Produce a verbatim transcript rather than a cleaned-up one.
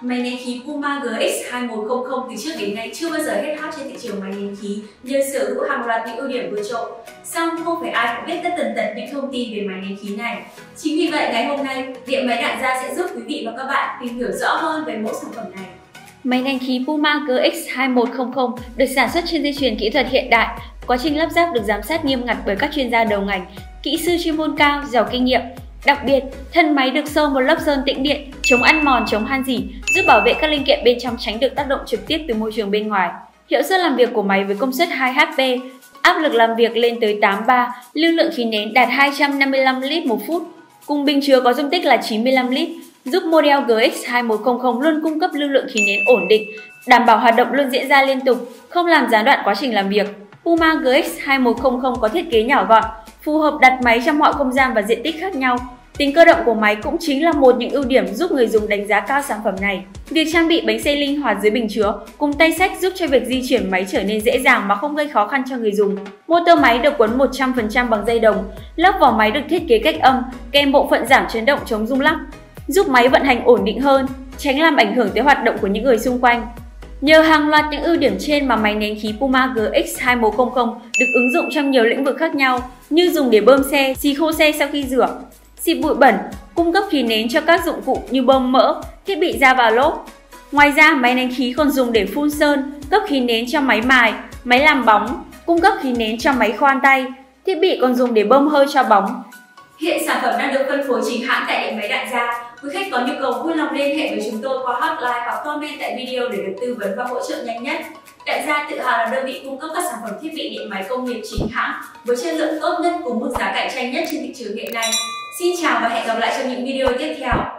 Máy nén khí Puma G X hai một không không từ trước đến nay chưa bao giờ hết hot trên thị trường máy nén khí nhờ sở hữu hàng loạt những ưu điểm vượt trội. Song không phải ai cũng biết tất tần tật những thông tin về máy nén khí này. Chính vì vậy ngày hôm nay, tiệm máy Đặng Gia sẽ giúp quý vị và các bạn tìm hiểu rõ hơn về mẫu sản phẩm này. Máy nén khí Puma G X hai một không không được sản xuất trên dây chuyền kỹ thuật hiện đại. Quá trình lắp ráp được giám sát nghiêm ngặt bởi các chuyên gia đầu ngành, kỹ sư chuyên môn cao, giàu kinh nghiệm. Đặc biệt, thân máy được sơn một lớp sơn tĩnh điện, chống ăn mòn, chống han rỉ, giúp bảo vệ các linh kiện bên trong tránh được tác động trực tiếp từ môi trường bên ngoài. Hiệu suất làm việc của máy với công suất hai hp, áp lực làm việc lên tới tám bar, lưu lượng khí nén đạt hai trăm năm mươi lăm lít một phút. Cùng bình chứa có dung tích là chín mươi lăm lít, giúp model G X hai một không không luôn cung cấp lưu lượng khí nén ổn định, đảm bảo hoạt động luôn diễn ra liên tục, không làm gián đoạn quá trình làm việc. Puma G X hai một không không có thiết kế nhỏ gọn, phù hợp đặt máy trong mọi không gian và diện tích khác nhau. Tính cơ động của máy cũng chính là một những ưu điểm giúp người dùng đánh giá cao sản phẩm này. Việc trang bị bánh xe linh hoạt dưới bình chứa cùng tay sách giúp cho việc di chuyển máy trở nên dễ dàng mà không gây khó khăn cho người dùng. Motor máy được quấn một trăm phần trăm bằng dây đồng, lớp vỏ máy được thiết kế cách âm, kèm bộ phận giảm chấn động chống rung lắc, giúp máy vận hành ổn định hơn, tránh làm ảnh hưởng tới hoạt động của những người xung quanh. Nhờ hàng loạt những ưu điểm trên mà máy nén khí Puma G X hai một không không được ứng dụng trong nhiều lĩnh vực khác nhau như dùng để bơm xe, xì khô xe sau khi rửa, xịt bụi bẩn, cung cấp khí nén cho các dụng cụ như bơm mỡ, thiết bị ra vào lốp. Ngoài ra, máy nén khí còn dùng để phun sơn, cấp khí nén cho máy mài, máy làm bóng, cung cấp khí nén cho máy khoan tay, thiết bị còn dùng để bơm hơi cho bóng. Hiện sản phẩm đang được phân phối chính hãng tại tiệm máy Đặng Gia. Quý khách có nhu cầu vui lòng liên hệ với chúng tôi qua hotline hoặc comment tại video để được tư vấn và hỗ trợ nhanh nhất. Đặng Gia tự hào là đơn vị cung cấp các sản phẩm thiết bị điện máy công nghiệp chính hãng với chất lượng tốt nhất cùng mức giá cạnh tranh nhất trên thị trường hiện nay. Xin chào và hẹn gặp lại trong những video tiếp theo.